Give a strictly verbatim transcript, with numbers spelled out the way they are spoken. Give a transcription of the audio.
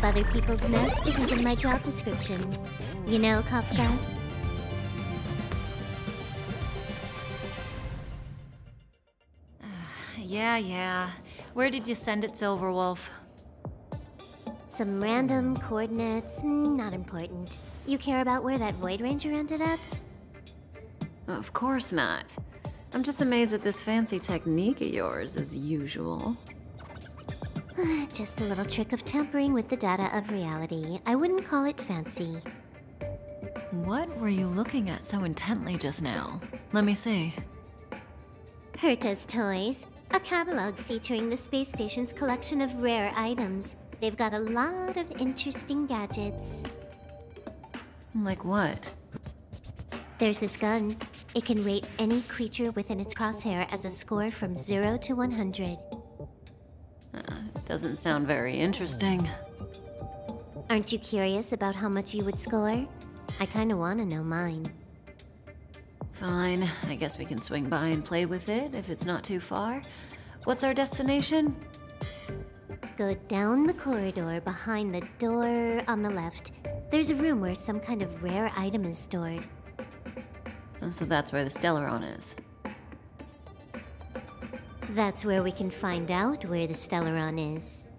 up other people's mess isn't in my job description. You know, Kafka? Yeah, yeah. Where did you send it, Silver Wolf? Some random coordinates, not important. You care about where that Void Ranger ended up? Of course not. I'm just amazed at this fancy technique of yours, as usual. Just a little trick of tampering with the data of reality. I wouldn't call it fancy. What were you looking at so intently just now? Let me see. Herta's Toys. A catalog featuring the space station's collection of rare items. They've got a lot of interesting gadgets. Like what? There's this gun. It can rate any creature within its crosshair as a score from zero to one hundred. Uh, doesn't sound very interesting. Aren't you curious about how much you would score? I kinda wanna know mine. Fine. I guess we can swing by and play with it if it's not too far. What's our destination? Go down the corridor behind the door on the left. There's a room where some kind of rare item is stored. So that's where the Stellaron is. That's where we can find out where the Stellaron is.